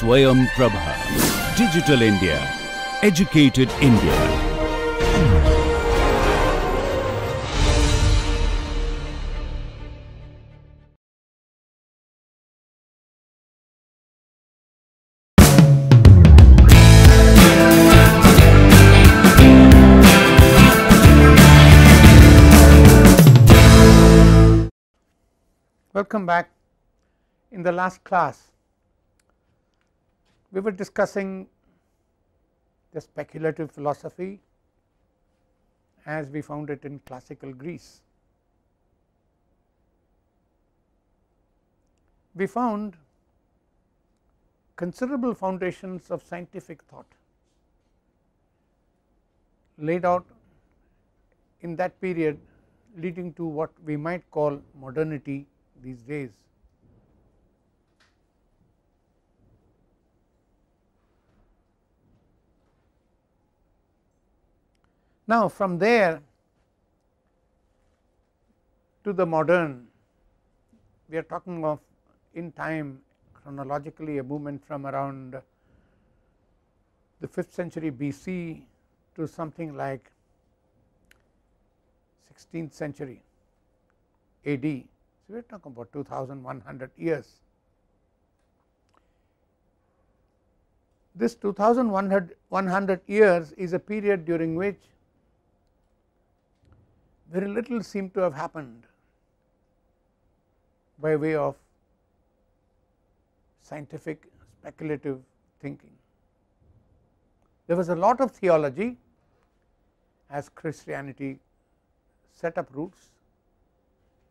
Swayam Prabha. Digital India. Educated India. Welcome back. In the last class, we were discussing the speculative philosophy as we found it in classical Greece. We found considerable foundations of scientific thought laid out in that period, leading to what we might call modernity these days. Now, from there to the modern, we are talking of in time chronologically a movement from around the 5th century BC to something like 16th century AD. So, we are talking about 2100 years. This 2100 years is a period during which very little seemed to have happened by way of scientific speculative thinking. There was a lot of theology as Christianity set up roots,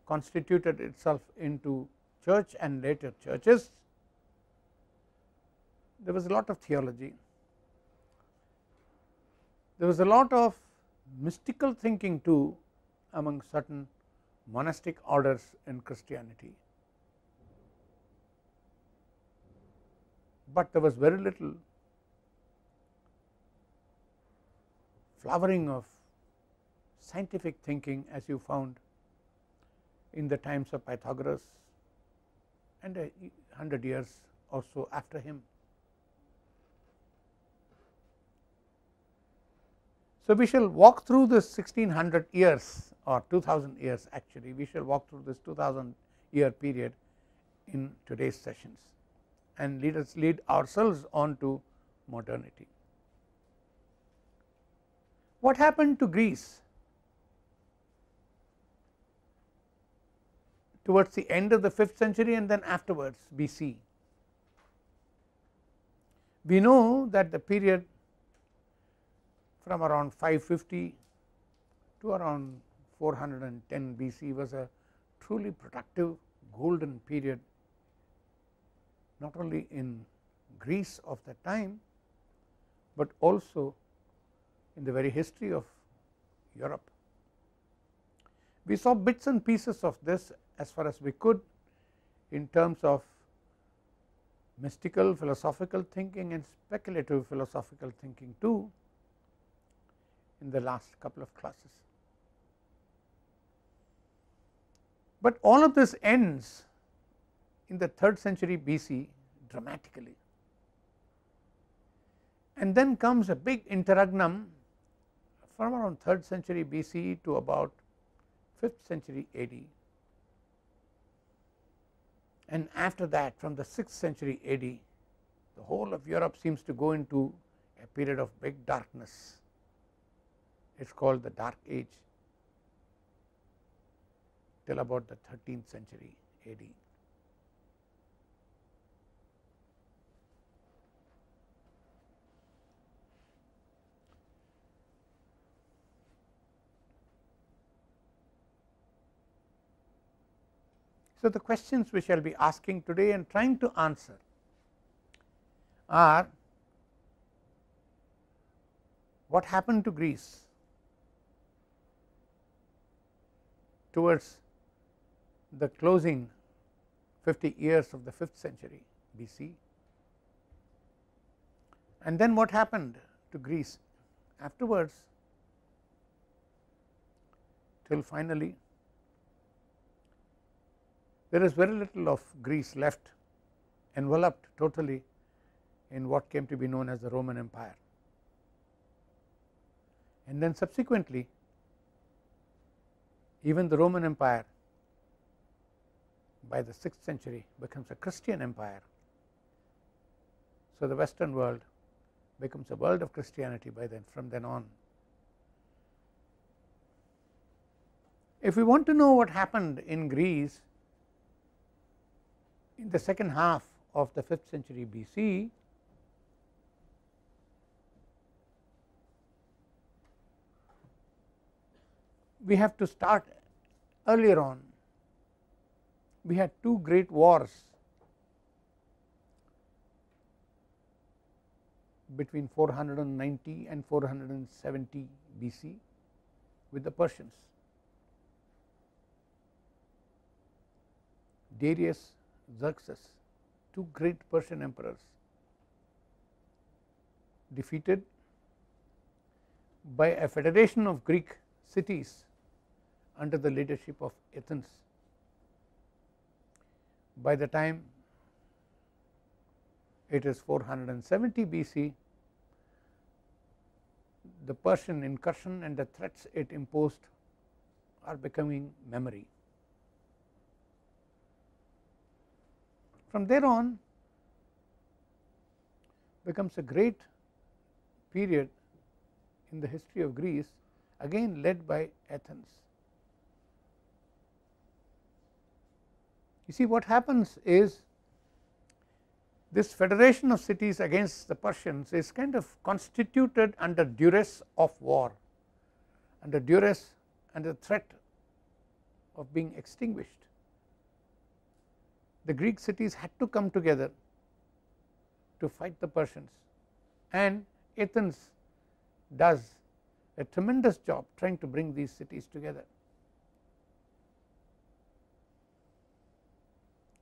constituted itself into church and later churches. There was a lot of theology. There was a lot of mystical thinking too among certain monastic orders in Christianity, but there was very little flowering of scientific thinking as you found in the times of Pythagoras and 100 years or so after him. So, we shall walk through this 1600 years or 2000 years actually, we shall walk through this 2000 year period in today's sessions and lead ourselves on to modernity. What happened to Greece towards the end of the 5th century and then afterwards BC? We know that the period from around 550 to around 410 BC was a truly productive golden period, not only in Greece of that time, but also in the very history of Europe. We saw bits and pieces of this as far as we could in terms of mystical philosophical thinking and speculative philosophical thinking too in the last couple of classes. But all of this ends in the 3rd century BC dramatically, and then comes a big interregnum from around 3rd century BC to about 5th century AD. And after that, from the 6th century AD, the whole of Europe seems to go into a period of big darkness. It is called the Dark Age till about the 13th century AD. So, the questions we shall be asking today and trying to answer are: what happened to Greece towards the closing 50 years of the 5th century BC, and then what happened to Greece afterwards till finally there is very little of Greece left, enveloped totally in what came to be known as the Roman Empire. And then subsequently even the Roman Empire by the 6th century becomes a Christian empire. So the Western world becomes a world of Christianity by then, from then on. If we want to know what happened in Greece in the second half of the 5th century BC, we have to start earlier on. We had two great wars between 490 and 470 BC with the Persians. Darius, Xerxes, two great Persian emperors, defeated by a federation of Greek cities under the leadership of Athens. By the time it is 470 BC, the Persian incursion and the threats it imposed are becoming memory. From there on becomes a great period in the history of Greece, again led by Athens. You see, what happens is this federation of cities against the Persians is kind of constituted under duress of war, under duress and the threat of being extinguished. The Greek cities had to come together to fight the Persians, and Athens does a tremendous job trying to bring these cities together.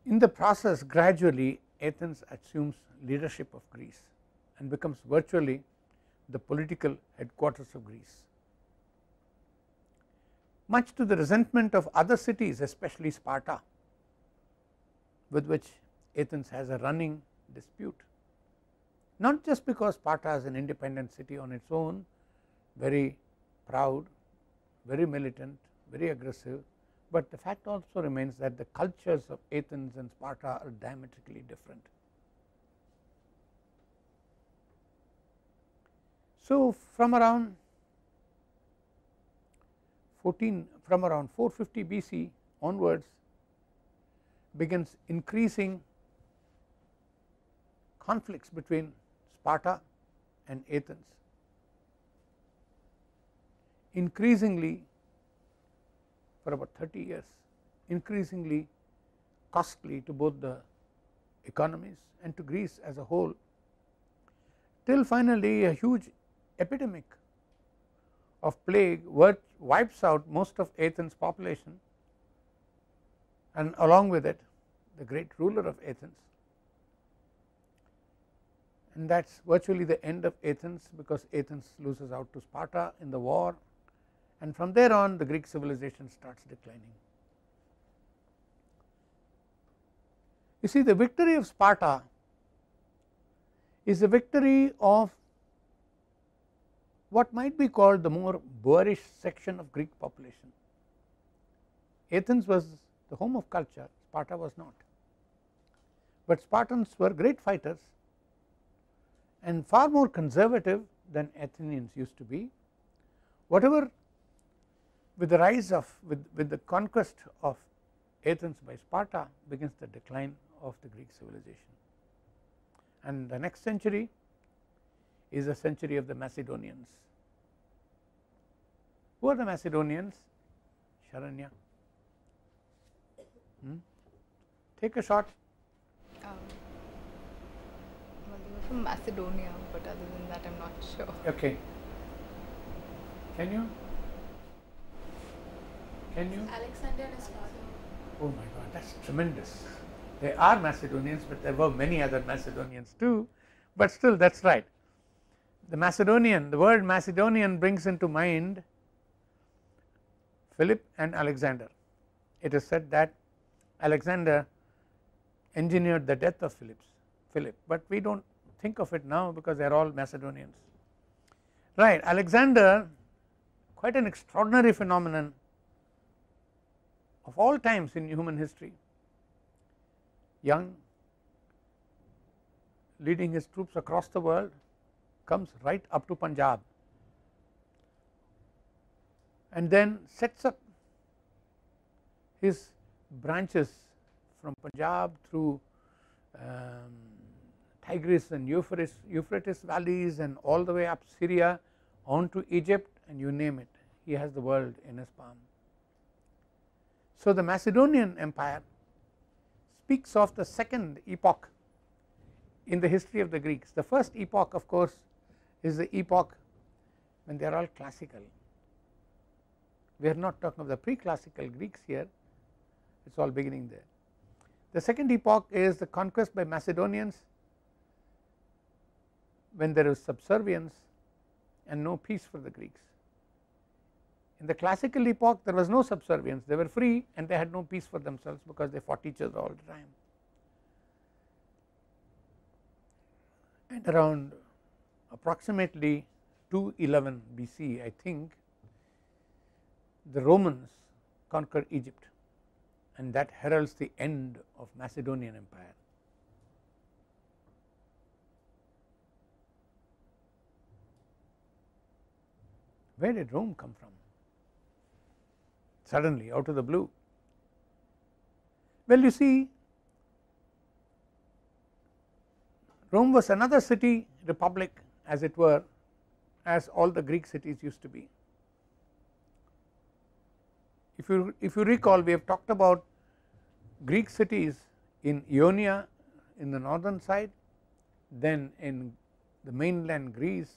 In the process, gradually Athens assumes leadership of Greece and becomes virtually the political headquarters of Greece, much to the resentment of other cities, especially Sparta, with which Athens has a running dispute. Not just because Sparta is an independent city on its own, very proud, very militant, very aggressive, but the fact also remains that the cultures of Athens and Sparta are diametrically different. So from around 450 BC onwards begins increasing conflicts between Sparta and Athens. Increasingly, for about 30 years, increasingly costly to both the economies and to Greece as a whole, till finally a huge epidemic of plague wipes out most of Athens' population, and along with it the great ruler of Athens. And that is virtually the end of Athens, because Athens loses out to Sparta in the war, and from there on the Greek civilization starts declining. You see, the victory of Sparta is the victory of what might be called the more boorish section of Greek population. Athens was the home of culture, Sparta was not. But Spartans were great fighters and far more conservative than Athenians used to be. Whatever, with the rise of, with the conquest of Athens by Sparta, begins the decline of the Greek civilization. And the next century is the century of the Macedonians. Who are the Macedonians? Sharanya, take a shot. Well, they were from Macedonia, but other than that I am not sure. Okay. Can you? Alexander and his father. Oh my God, that's tremendous. They are Macedonians, but there were many other Macedonians too, but still that's right. The Macedonian, the word Macedonian brings into mind Philip and Alexander. It is said that Alexander engineered the death of Philip, but we do not think of it now because they are all Macedonians. Right, Alexander, quite an extraordinary phenomenon of all times in human history, young, leading his troops across the world, comes right up to Punjab and then sets up his branches from Punjab through Tigris and Euphrates valleys and all the way up Syria on to Egypt, and you name it, he has the world in his palm. So the Macedonian Empire speaks of the second epoch in the history of the Greeks. The first epoch, of course, is the epoch when they are all classical. We are not talking of the pre-classical Greeks here, it is all beginning there. The second epoch is the conquest by Macedonians, when there is subservience and no peace for the Greeks. In the classical epoch there was no subservience, they were free and they had no peace for themselves because they fought each other all the time. And around approximately 211 BC, I think, the Romans conquer Egypt, and that heralds the end of Macedonian Empire. Where did Rome come from? Suddenly, out of the blue. Well, you see, Rome was another city republic, as it were, as all the Greek cities used to be. If you recall, we have talked about Greek cities in Ionia in the northern side, then in the mainland Greece,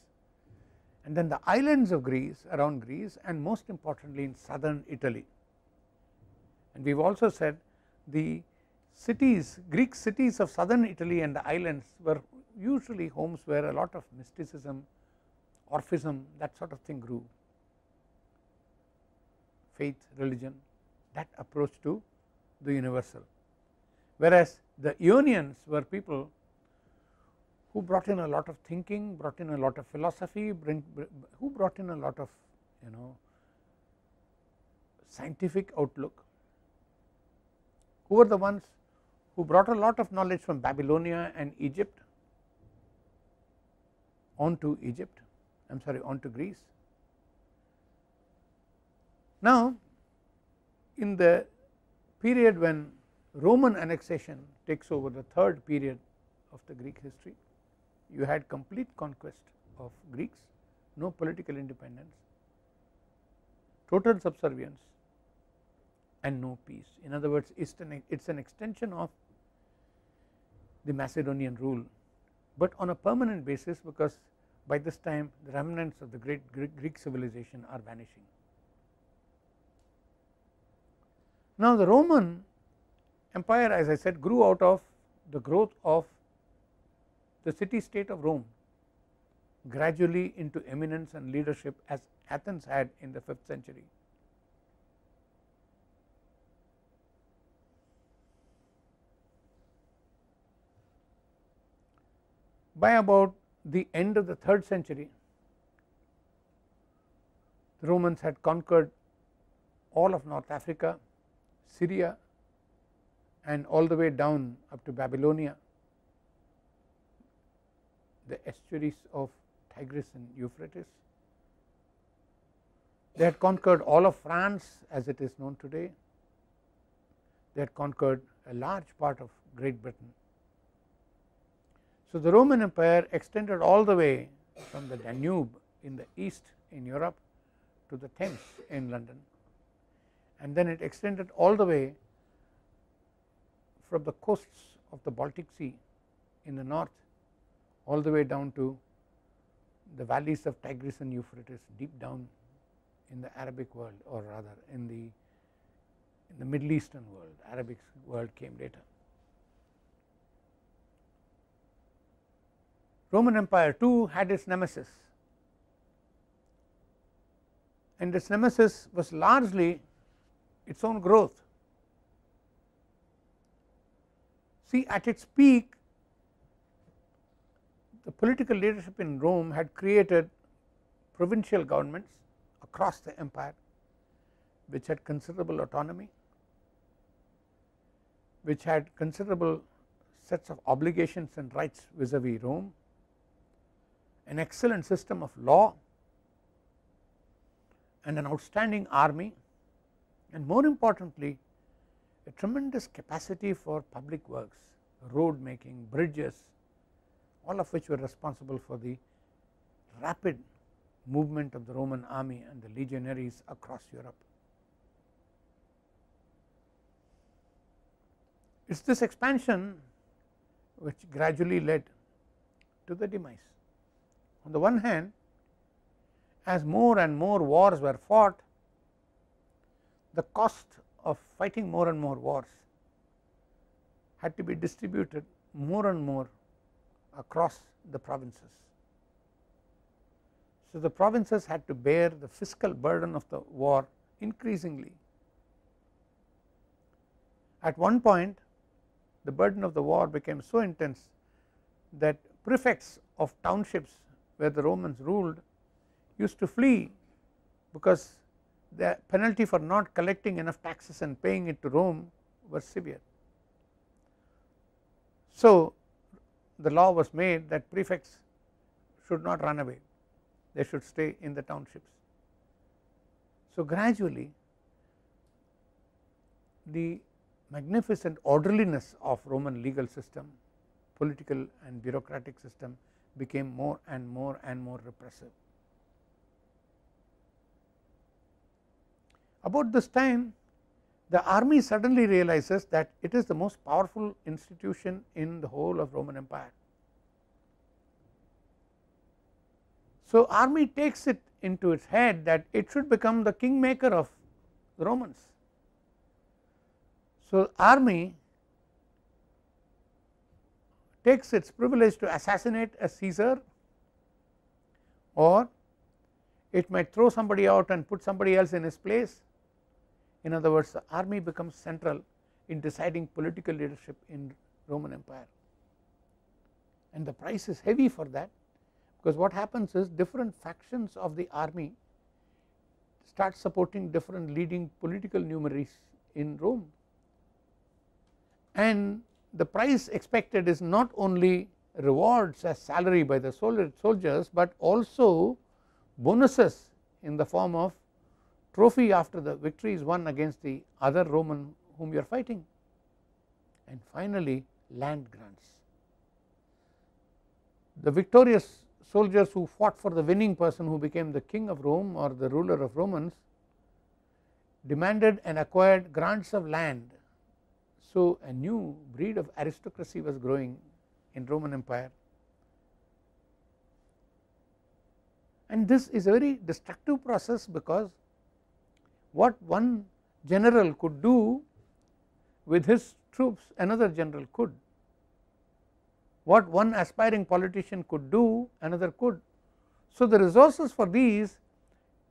and then the islands of Greece, around Greece, and most importantly in southern Italy. And we have also said the cities, Greek cities of southern Italy and the islands were usually homes where a lot of mysticism, Orphism, that sort of thing grew. Faith, religion, that approach to the universal. Whereas the Ionians were people who brought in a lot of thinking, brought in a lot of philosophy, who brought in a lot of, you know, scientific outlook, who were the ones who brought a lot of knowledge from Babylonia and Egypt onto Greece. Now, in the period when Roman annexation takes over, the third period of the Greek history, you had complete conquest of Greeks, no political independence, total subservience and no peace. In other words, it is an extension of the Macedonian rule, but on a permanent basis, because by this time the remnants of the great Greek civilization are vanishing. Now the Roman Empire, as I said, grew out of the growth of the city state of Rome, gradually into eminence and leadership as Athens had in the 5th century. By about the end of the 3rd century, the Romans had conquered all of North Africa, Syria, and all the way down up to Babylonia, the estuaries of Tigris and Euphrates. They had conquered all of France as it is known today. They had conquered a large part of Great Britain. So the Roman Empire extended all the way from the Danube in the east in Europe to the Thames in London, and then it extended all the way from the coasts of the Baltic Sea in the north all the way down to the valleys of Tigris and Euphrates, deep down in the Arabic world, or rather in the Middle Eastern world. Arabic world came later. Roman Empire too had its nemesis, and its nemesis was largely its own growth. See, at its peak the political leadership in Rome had created provincial governments across the empire, which had considerable autonomy, which had considerable sets of obligations and rights vis-a-vis Rome, an excellent system of law, and an outstanding army, and more importantly a tremendous capacity for public works, road making, bridges, all of which were responsible for the rapid movement of the Roman army and the legionaries across Europe. It is this expansion which gradually led to the demise. On the one hand, as more and more wars were fought, the cost of fighting more and more wars had to be distributed more and more across the provinces. So, the provinces had to bear the fiscal burden of the war increasingly. At one point, the burden of the war became so intense that prefects of townships where the Romans ruled used to flee, because the penalty for not collecting enough taxes and paying it to Rome was severe. So, the law was made that prefects should not run away, they should stay in the townships. So, gradually the magnificent orderliness of Roman legal system, political and bureaucratic system became more and more repressive. About this time, the army suddenly realizes that it is the most powerful institution in the whole of Roman Empire. So, army takes it into its head that it should become the kingmaker of the Romans. So, army takes its privilege to assassinate a Caesar, or it might throw somebody out and put somebody else in his place. In other words, the army becomes central in deciding political leadership in Roman Empire, and the price is heavy for that, because what happens is different factions of the army start supporting different leading political luminaries in Rome, and the price expected is not only rewards as salary by the soldiers, but also bonuses in the form of trophy after the victory is won against the other Roman whom you are fighting, and finally land grants. The victorious soldiers who fought for the winning person who became the king of Rome or the ruler of Romans demanded and acquired grants of land. So, a new breed of aristocracy was growing in Roman Empire, and this is a very destructive process, because what one general could do with his troops, another general could. What one aspiring politician could do, another could. So, the resources for these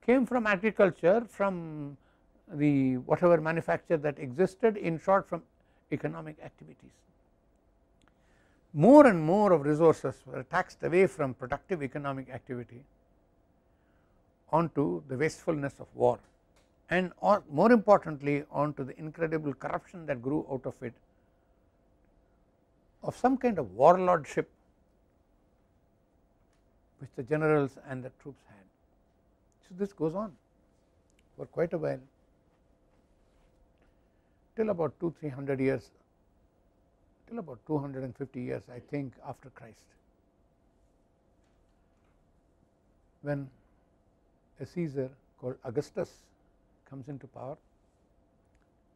came from agriculture, from the whatever manufacture that existed, in short from economic activities. More and more of resources were taxed away from productive economic activity onto the wastefulness of war, and more importantly onto the incredible corruption that grew out of it, of some kind of warlordship which the generals and the troops had. So, this goes on for quite a while, till about 200-300 years, till about 250 years I think after Christ, when a Caesar called Augustus comes into power,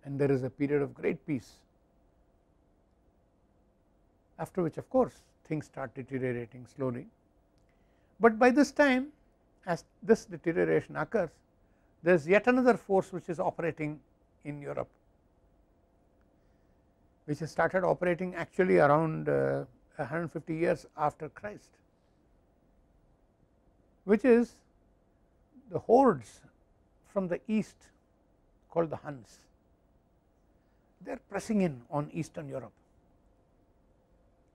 and there is a period of great peace, after which of course things start deteriorating slowly. But by this time, as this deterioration occurs, there is yet another force which is operating in Europe, which has started operating actually around 150 years after Christ, which is the hordes from the east called the Huns. They are pressing in on Eastern Europe,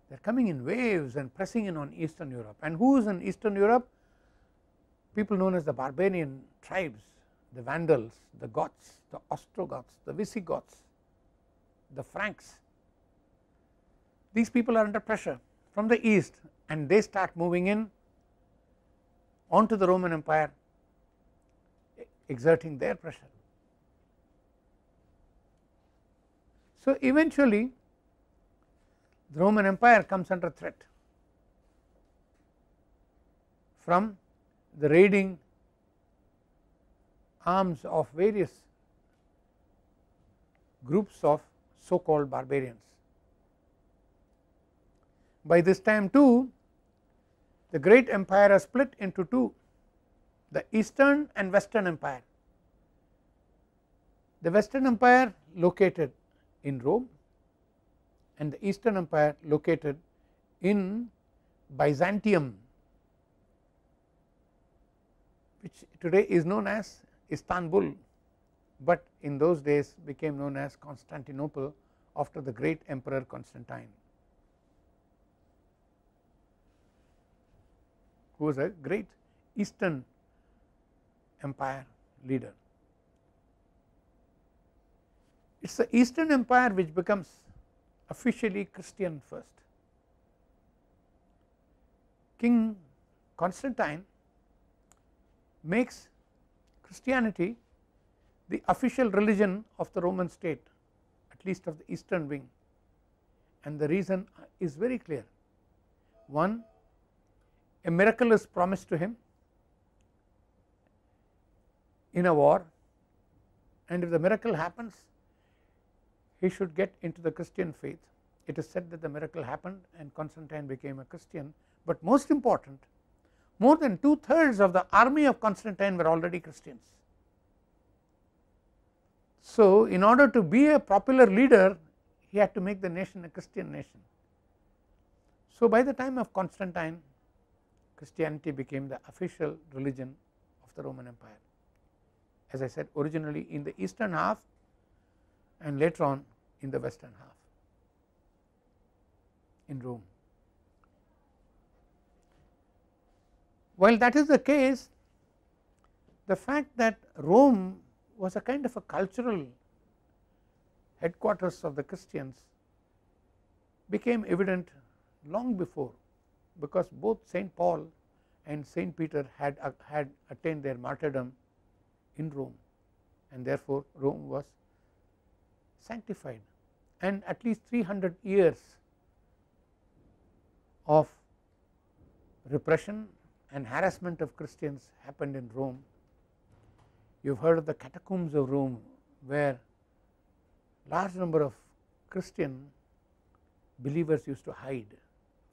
They are coming in waves and pressing in on Eastern Europe. And who is in Eastern Europe? People known as the barbarian tribes, the Vandals, the Goths, the Ostrogoths, the Visigoths, the Franks. These people are under pressure from the east, and they start moving in onto the Roman Empire, exerting their pressure. So eventually the Roman Empire comes under threat from the raiding arms of various groups of so called barbarians. By this time too, the great empire is split into two, the Eastern and Western Empire. The Western Empire located in Rome and the Eastern Empire located in Byzantium, which today is known as Istanbul, but in those days became known as Constantinople after the great emperor Constantine, who was a great Eastern Empire leader. It is the Eastern Empire which becomes officially Christian first. King Constantine makes Christianity the official religion of the Roman state, at least of the Eastern wing, and the reason is very clear. One, a miracle is promised to him in a war, and if the miracle happens, he should get into the Christian faith. It is said that the miracle happened and Constantine became a Christian, but most important, more than 2/3 of the army of Constantine were already Christians. So in order to be a popular leader, he had to make the nation a Christian nation. So by the time of Constantine, Christianity became the official religion of the Roman Empire, as I said, originally in the eastern half and later on in the western half in Rome. While that is the case, the fact that Rome was a kind of a cultural headquarters of the Christians became evident long before, because both Saint Paul and Saint Peter had attained their martyrdom in Rome, and therefore Rome was sanctified, and at least 300 years of repression and harassment of Christians happened in Rome. You have heard of the catacombs of Rome, where large number of Christian believers used to hide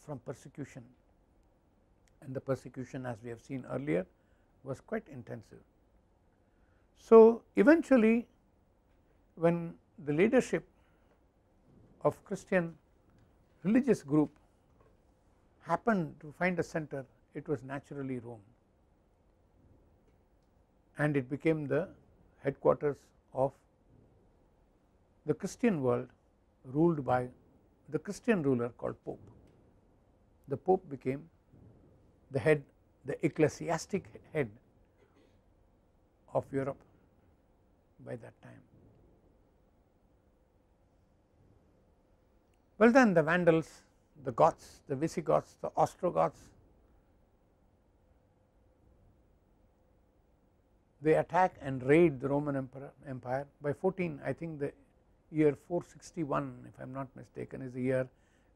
from persecution, and the persecution, as we have seen earlier, was quite intensive. So eventually, when the leadership of Christian religious group happened to find a center, it was naturally Rome, and it became the headquarters of the Christian world, ruled by the Christian ruler called Pope. The Pope became the head, the ecclesiastic head of Europe by that time. Well, then the Vandals, the Goths, the Visigoths, the Ostrogoths, they attack and raid the Roman Empire. By 14, I think the year 461, if I am not mistaken, is the year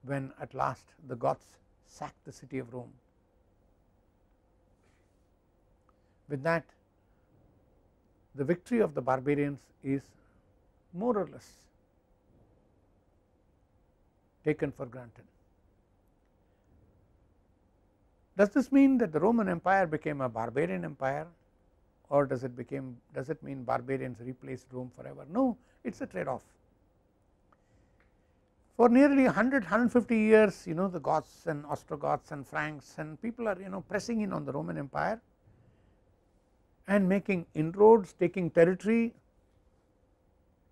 when at last the Goths sacked the city of Rome. With that, the victory of the barbarians is more or less taken for granted. Does this mean that the Roman Empire became a barbarian empire, or does it mean barbarians replaced Rome forever? No, it is a trade-off. For nearly 100-150 years, you know, the Goths and Ostrogoths and Franks and people are, you know, pressing in on the Roman Empire and making inroads, taking territory,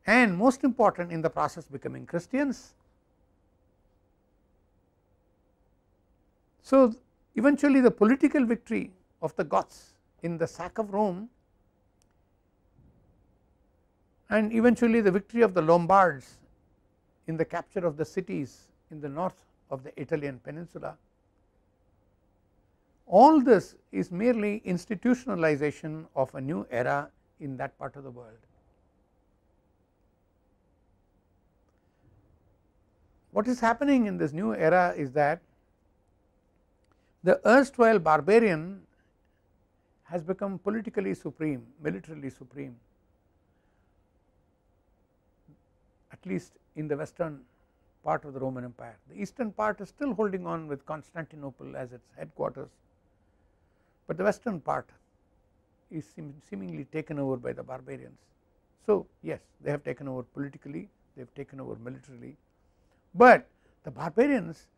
and most important, in the process becoming Christians. So eventually the political victory of the Goths in the sack of Rome, and eventually the victory of the Lombards in the capture of the cities in the north of the Italian peninsula, all this is merely institutionalization of a new era in that part of the world. What is happening in this new era is that the erstwhile barbarian has become politically supreme, militarily supreme, at least in the western part of the Roman Empire. The eastern part is still holding on with Constantinople as its headquarters, but the western part is seemingly taken over by the barbarians. So yes, they have taken over politically, they have taken over militarily, but the barbarians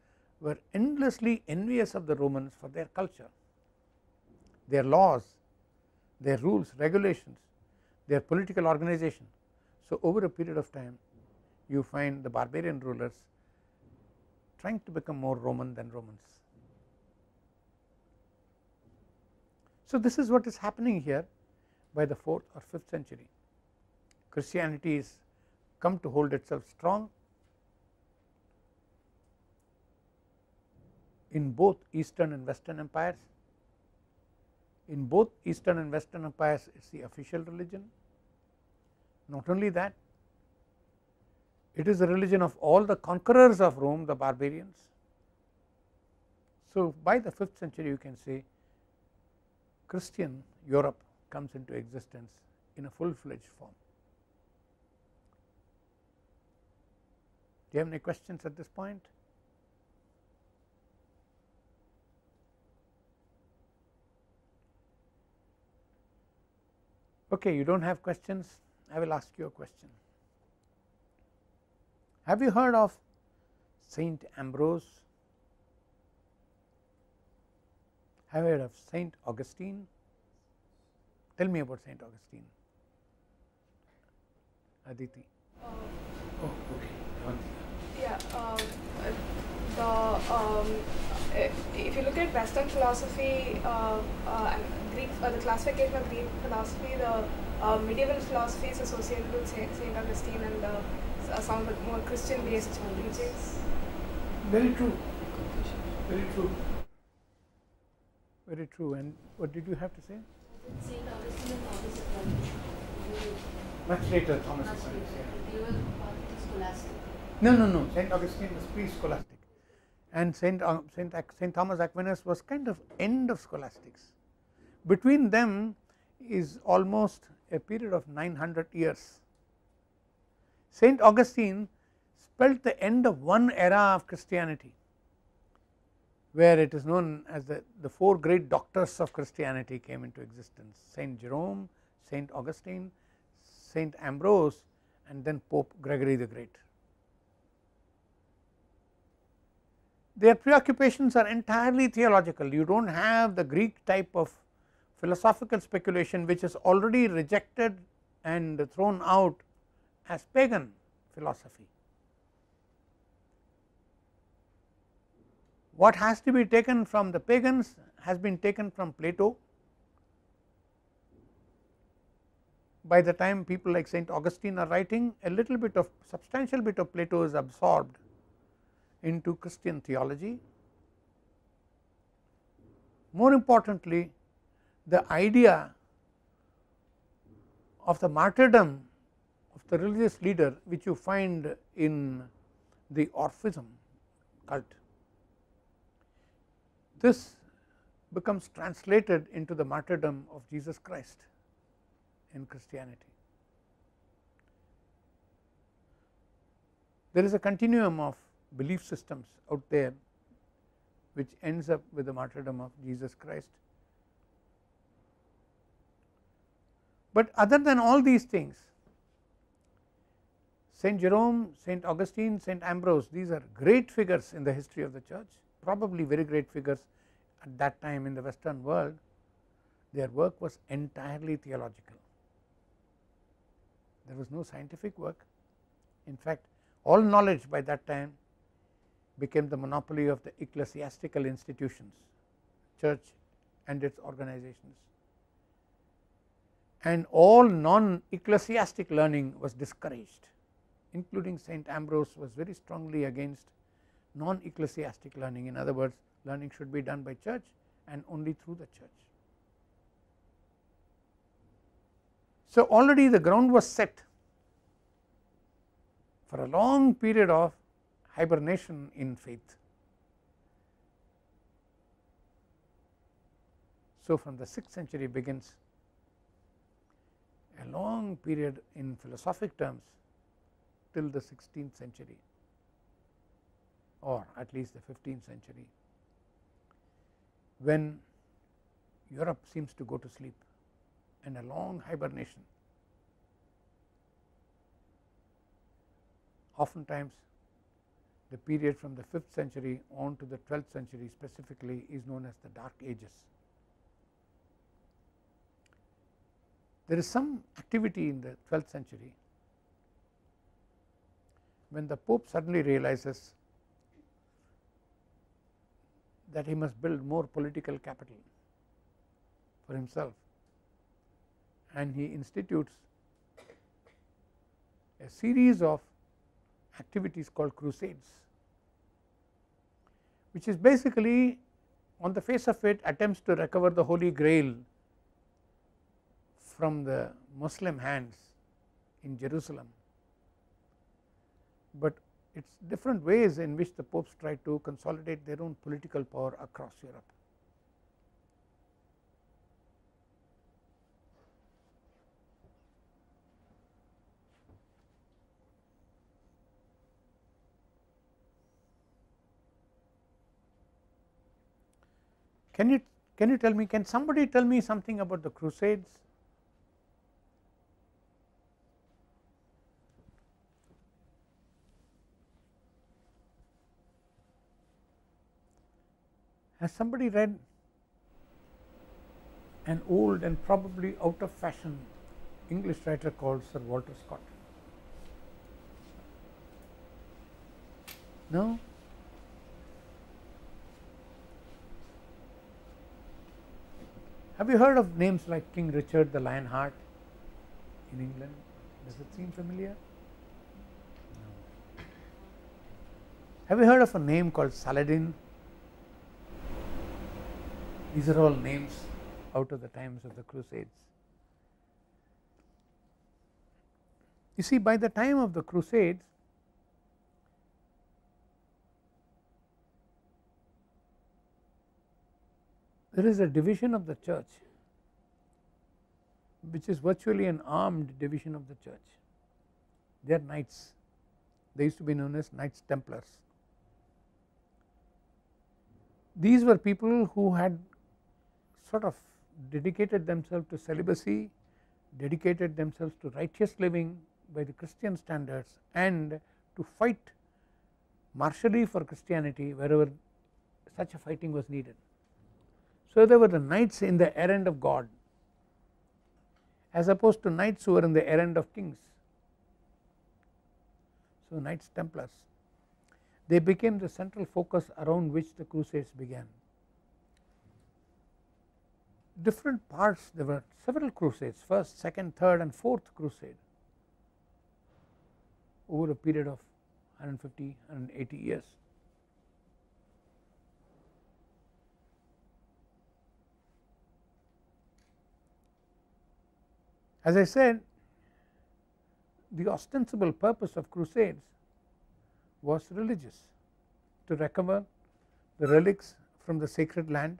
were endlessly envious of the Romans for their culture, their laws, their rules, regulations, their political organization. So over a period of time you find the barbarian rulers trying to become more Roman than Romans. So this is what is happening here by the 4th or 5th century. Christianity has come to hold itself strong in both Eastern and Western empires. In both Eastern and Western empires it is the official religion. Not only that, it is the religion of all the conquerors of Rome, the barbarians. So by the 5th century you can say Christian Europe comes into existence in a full-fledged form. Do you have any questions at this point? Okay, you don't have questions, I will ask you a question. Have you heard of Saint Ambrose? Have you heard of Saint Augustine? Tell me about Saint Augustine. Aditi. Oh, okay. Yeah, if you look at Western philosophy, the classification of Greek philosophy, the medieval philosophy is associated with Saint Augustine and the some more Christian based teachings. Very true, very true, very true. And what did you have to say? Saint Augustine and Thomas Aquinas. Much later, Thomas Aquinas. They were part of the scholastic. No. Saint Augustine was pre-scholastic, and Saint Thomas Aquinas was kind of end of scholastics. Between them is almost a period of 900 years. Saint Augustine spelt the end of one era of Christianity, where it is known as the four great doctors of Christianity came into existence: Saint Jerome, Saint Augustine, Saint Ambrose, and then Pope Gregory the Great. Their preoccupations are entirely theological. You do not have the Greek type of philosophical speculation which is already rejected and thrown out as pagan philosophy. What has to be taken from the pagans has been taken from Plato. By the time people like Saint Augustine are writing, a little bit of substantial bit of Plato is absorbed into Christian theology. More importantly, the idea of the martyrdom, the religious leader, which you find in the Orphism cult, this becomes translated into the martyrdom of Jesus Christ in Christianity. There is a continuum of belief systems out there which ends up with the martyrdom of Jesus Christ. But other than all these things, Saint Jerome, Saint Augustine, Saint Ambrose, these are great figures in the history of the church, probably very great figures at that time in the Western world. Their work was entirely theological. There was no scientific work. In fact, all knowledge by that time became the monopoly of the ecclesiastical institutions, church and its organizations, and all non-ecclesiastic learning was discouraged, including Saint Ambrose was very strongly against non-ecclesiastic learning. In other words, learning should be done by church and only through the church. So already the ground was set for a long period of hibernation in faith. So from the 6th century begins a long period in philosophic terms till the 16th century or at least the 15th century, when Europe seems to go to sleep and a long hibernation. Oftentimes the period from the 5th century on to the 12th century specifically is known as the Dark Ages. There is some activity in the 12th century when the Pope suddenly realizes that he must build more political capital for himself, and he institutes a series of activities called crusades, which is basically, on the face of it, attempts to recover the Holy Grail from the Muslim hands in Jerusalem, but it is different ways in which the popes try to consolidate their own political power across Europe. Can you tell me, can somebody tell me something about the Crusades? Has somebody read an old and probably out of fashion English writer called Sir Walter Scott? No? Have you heard of names like King Richard the Lionheart in England? Does it seem familiar? No. Have you heard of a name called Saladin? These are all names out of the times of the Crusades. You see, by the time of the Crusades, there is a division of the church, which is virtually an armed division of the church. They are knights. They used to be known as Knights Templars. These were people who had sort of dedicated themselves to celibacy, dedicated themselves to righteous living by the Christian standards, and to fight martially for Christianity wherever such a fighting was needed. So there were the knights in the errand of God, as opposed to knights who were in the errand of kings. So Knights Templars, they became the central focus around which the Crusades began. Different parts, there were several Crusades, 1st, 2nd, 3rd and 4th Crusade over a period of 150, 180 years. As I said, the ostensible purpose of crusades was religious, to recover the relics from the sacred land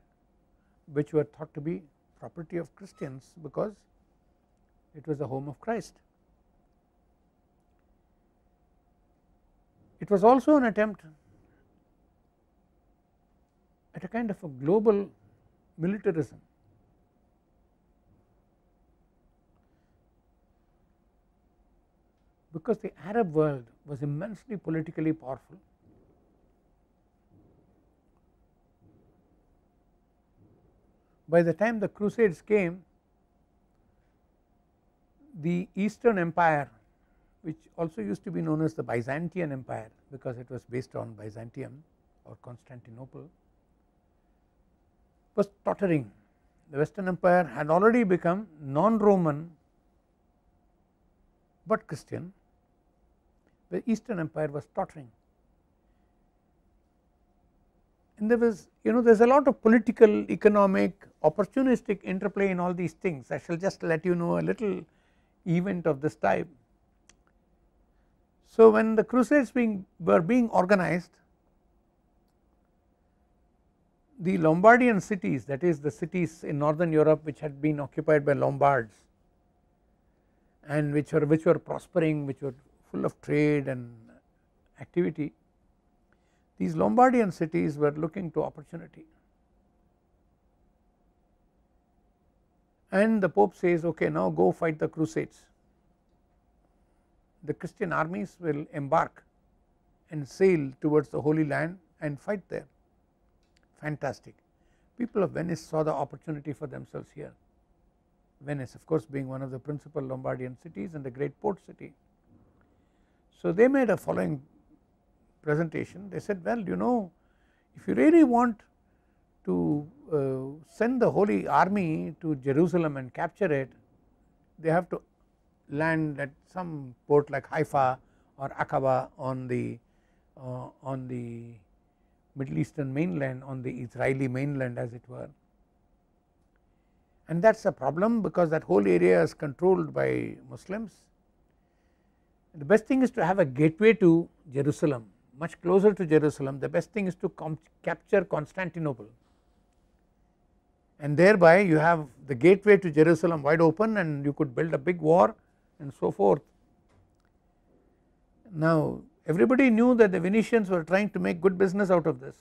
which were thought to be property of Christians because it was the home of Christ. It was also an attempt at a kind of a global militarism. Because the Arab world was immensely politically powerful, by the time the Crusades came, the Eastern Empire which also used to be known as the Byzantine Empire because it was based on Byzantium or Constantinople, was tottering. The Western Empire had already become non-Roman but Christian. The Eastern Empire was tottering, and there was, you know, there is a lot of political, economic, opportunistic interplay in all these things. I shall just let you know a little event of this type. So when the Crusades were being organized, the Lombardian cities, that is the cities in northern Europe which had been occupied by Lombards and which were prospering, which were full of trade and activity, these Lombardian cities were looking to opportunity. And the Pope says, okay, now go fight the Crusades. The Christian armies will embark and sail towards the Holy Land and fight there. Fantastic. People of Venice saw the opportunity for themselves here. Venice, of course, being one of the principal Lombardian cities and a great port city. So they made a following presentation. They said, well, you know, if you really want to send the Holy Army to Jerusalem and capture it, they have to land at some port like Haifa or Aqaba on the Middle Eastern mainland, on the Israeli mainland as it were. And that is a problem because that whole area is controlled by Muslims. The best thing is to have a gateway to Jerusalem, much closer to Jerusalem. The best thing is to capture Constantinople, and thereby you have the gateway to Jerusalem wide open and you could build a big war and so forth. Now everybody knew that the Venetians were trying to make good business out of this,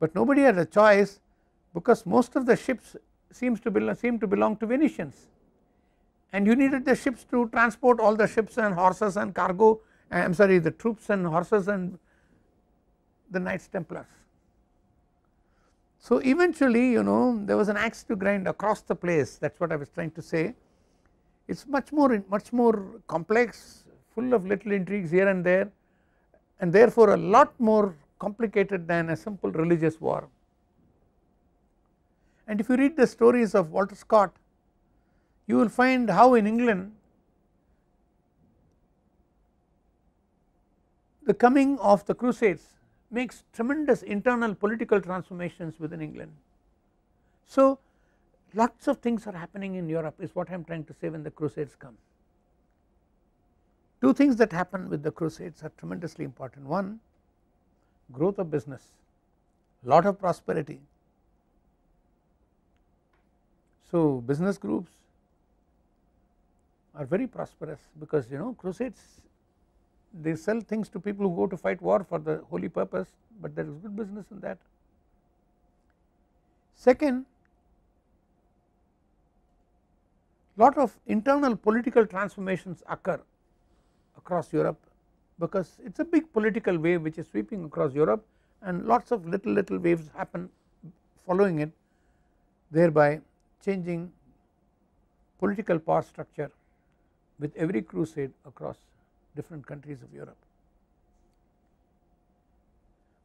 but nobody had a choice because most of the ships seemed to belong to Venetians, and you needed the ships to transport all the ships and horses and cargo, I am sorry, the troops and horses and the Knights Templars. So eventually, you know, there was an axe to grind across the place, that is what I was trying to say. It is much more complex, full of little intrigues here and there, and therefore a lot more complicated than a simple religious war. And if you read the stories of Walter Scott, you will find how in England the coming of the Crusades makes tremendous internal political transformations within England. So lots of things are happening in Europe is what I am trying to say when the Crusades come. Two things that happen with the Crusades are tremendously important. One, growth of business, lot of prosperity. So business groups are very prosperous because, you know, Crusades, they sell things to people who go to fight war for the holy purpose, but there is good business in that. Second, lot of internal political transformations occur across Europe because it is a big political wave which is sweeping across Europe, and lots of little waves happen following it, thereby changing political power structure with every crusade across different countries of Europe.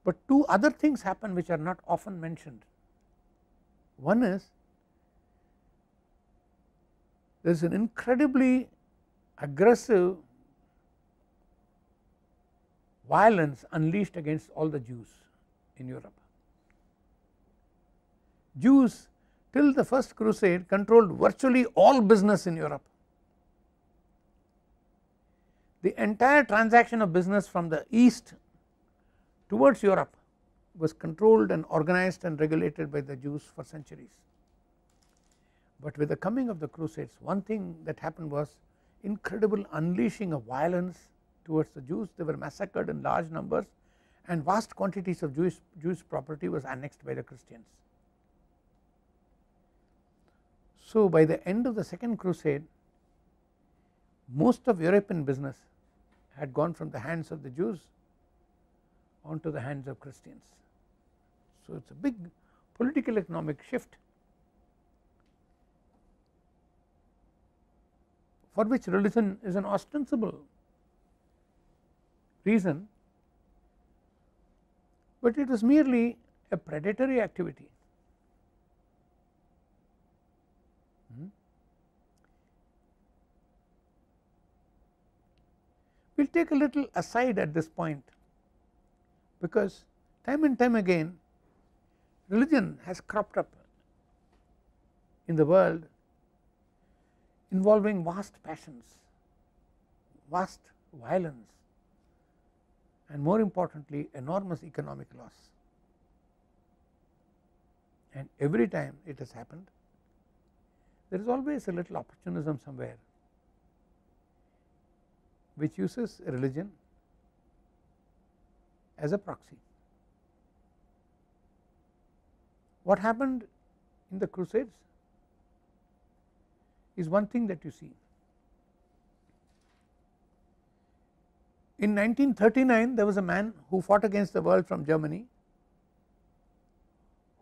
But two other things happen which are not often mentioned. One is, there is an incredibly aggressive violence unleashed against all the Jews in Europe. Jews till the first crusade controlled virtually all business in Europe. The entire transaction of business from the east towards Europe was controlled and organized and regulated by the Jews for centuries. But with the coming of the Crusades, one thing that happened was incredible unleashing of violence towards the Jews. They were massacred in large numbers, and vast quantities of Jewish property was annexed by the Christians. So by the end of the second crusade, most of European business had gone from the hands of the Jews onto the hands of Christians. So it is a big political economic shift. for which religion is an ostensible reason, but it is merely a predatory activity. We will take a little aside at this point, because time and time again religion has cropped up in the world, involving vast passions, vast violence, and more importantly enormous economic loss. And every time it has happened, there is always a little opportunism somewhere which uses religion as a proxy. What happened in the Crusades is one thing that you see. In 1939, there was a man who fought against the world from Germany,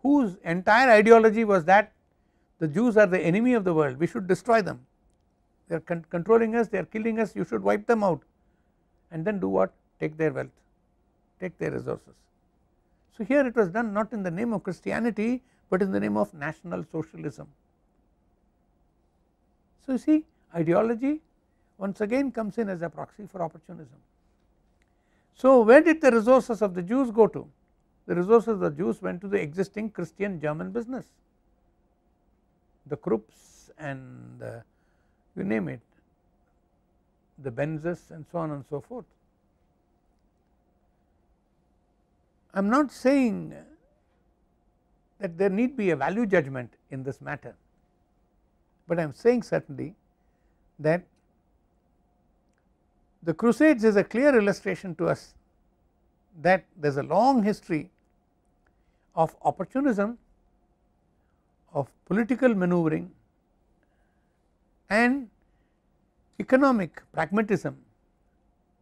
whose entire ideology was that the Jews are the enemy of the world, we should destroy them. They are controlling us, they are killing us, you should wipe them out, and then do what? Take their wealth, take their resources. So here it was done not in the name of Christianity, but in the name of National Socialism. So you see, ideology once again comes in as a proxy for opportunism. So where did the resources of the Jews go to? The resources of the Jews went to the existing Christian German business, the Krupps and the, you name it, the Benzes and so on and so forth. I am not saying that there need be a value judgment in this matter, but I am saying certainly that the Crusades is a clear illustration to us that there is a long history of opportunism, of political maneuvering, and economic pragmatism,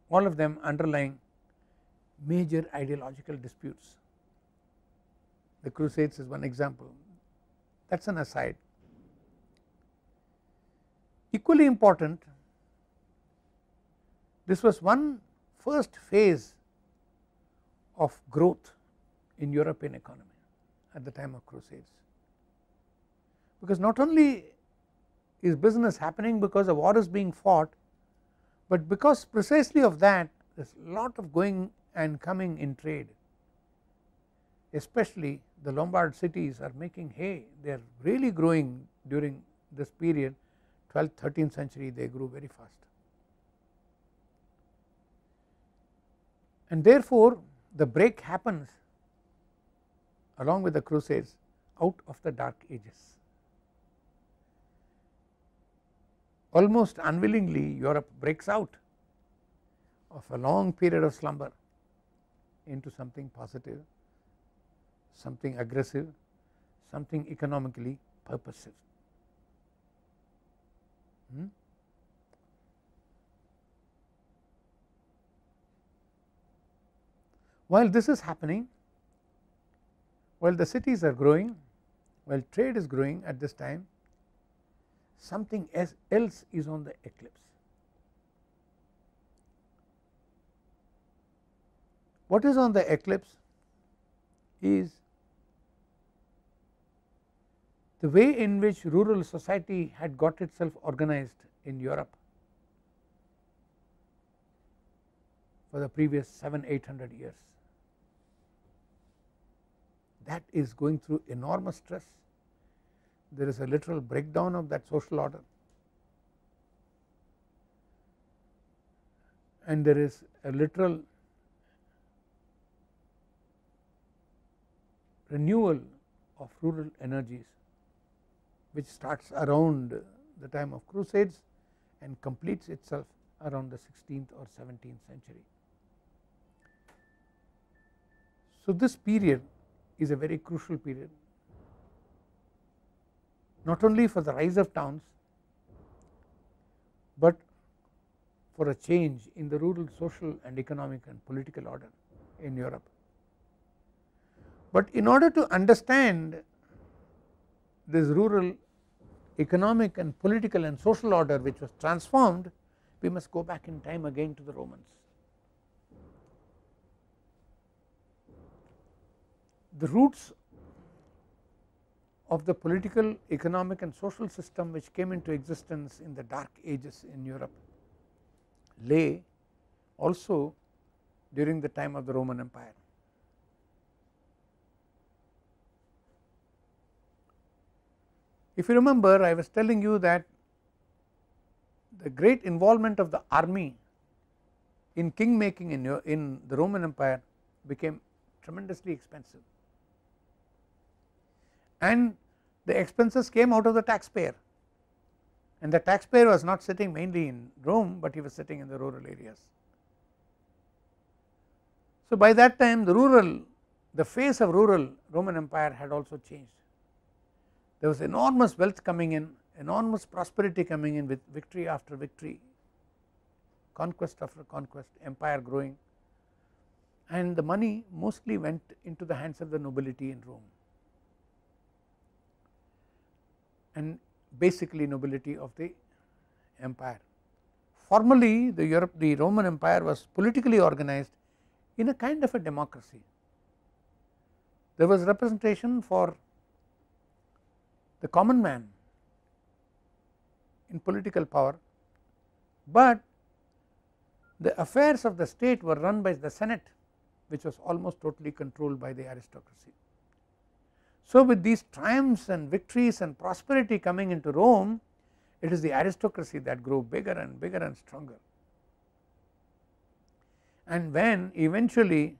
all of them underlying major ideological disputes. The Crusades is one example, that is an aside. Equally important, this was one first phase of growth in European economy at the time of Crusades, because not only is business happening because a war is being fought, but because precisely of that there is a lot of going and coming in trade. Especially the Lombard cities are making hay, they are really growing during this period. 12th, 13th century they grew very fast, and therefore the break happens along with the Crusades out of the Dark Ages. Almost unwillingly Europe breaks out of a long period of slumber into something positive, something aggressive, something economically purposive. While this is happening, while the cities are growing, while trade is growing at this time, something else is on the eclipse. What is on the eclipse is the way in which rural society had got itself organized in Europe for the previous 700-800 years. That is going through enormous stress. There is a literal breakdown of that social order, and there is a literal renewal of rural energies which starts around the time of Crusades and completes itself around the 16th or 17th century. So this period is a very crucial period, not only for the rise of towns, but for a change in the rural social and economic and political order in Europe. But in order to understand this rural economic and political and social order which was transformed, we must go back in time again to the Romans. The roots of the political, economic and social system which came into existence in the Dark Ages in Europe lay also during the time of the Roman Empire. If you remember, I was telling you that the great involvement of the army in king making in the Roman Empire became tremendously expensive, and the expenses came out of the taxpayer, and the taxpayer was not sitting mainly in Rome, but he was sitting in the rural areas. So by that time the face of rural Roman Empire had also changed. There was enormous wealth coming in, enormous prosperity coming in with victory after victory, conquest after conquest, empire growing, and the money mostly went into the hands of the nobility in Rome, and basically nobility of the empire. Formerly the Roman Empire was politically organized in a kind of a democracy. There was representation for the common man in political power, but the affairs of the state were run by the Senate, which was almost totally controlled by the aristocracy. So with these triumphs and victories and prosperity coming into Rome, it is the aristocracy that grew bigger and bigger and stronger. And when eventually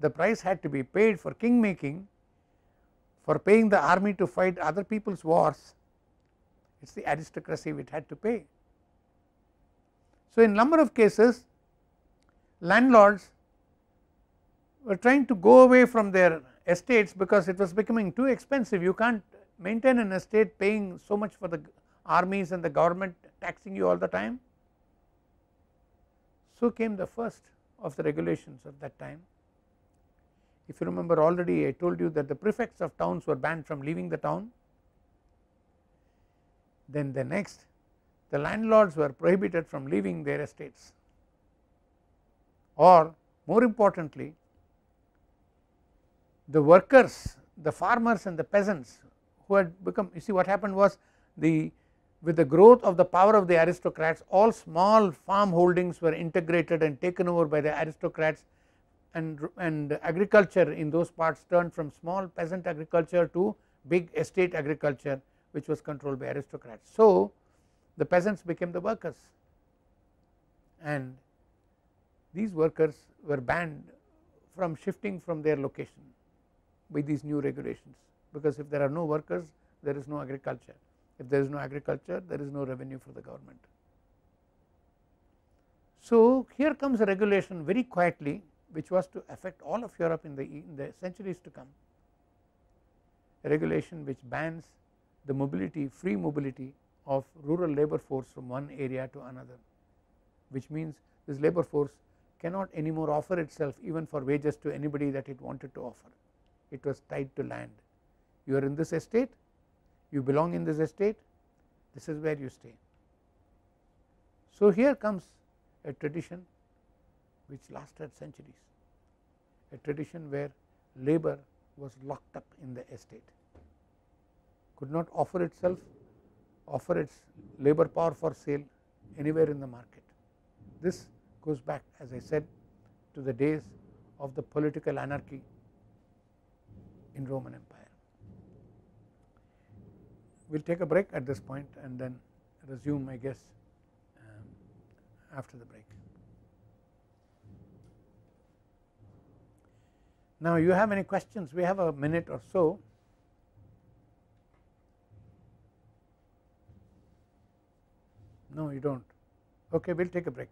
the price had to be paid for king making, for paying the army to fight other people's wars, it is the aristocracy which had to pay. So in number of cases, landlords were trying to go away from their estates because it was becoming too expensive. You can't maintain an estate paying so much for the armies and the government taxing you all the time. So came the first of the regulations of that time. If you remember, already I told you that the prefects of towns were banned from leaving the town. Then the next, the landlords were prohibited from leaving their estates, or more importantly, the workers, the farmers and the peasants who had become, you see what happened was, with the growth of the power of the aristocrats, all small farm holdings were integrated and taken over by the aristocrats, and agriculture in those parts turned from small peasant agriculture to big estate agriculture, which was controlled by aristocrats. So the peasants became the workers, and these workers were banned from shifting from their location by these new regulations, because if there are no workers, there is no agriculture. If there is no agriculture, there is no revenue for the government. So here comes a regulation very quietly, which was to affect all of Europe in the centuries to come. A regulation which bans the mobility, free mobility of rural labor force from one area to another, which means this labor force cannot anymore offer itself even for wages to anybody that it wanted to offer. It was tied to land. You are in this estate, you belong in this estate, this is where you stay. So here comes a tradition which lasted centuries, a tradition where labor was locked up in the estate, could not offer itself, offer its labor power for sale anywhere in the market. This goes back, as I said, to the days of the political anarchy in Roman Empire. We will take a break at this point and then resume, I guess, after the break. Now, you have any questions? We have a minute or so. No, you don't. Okay, we'll take a break.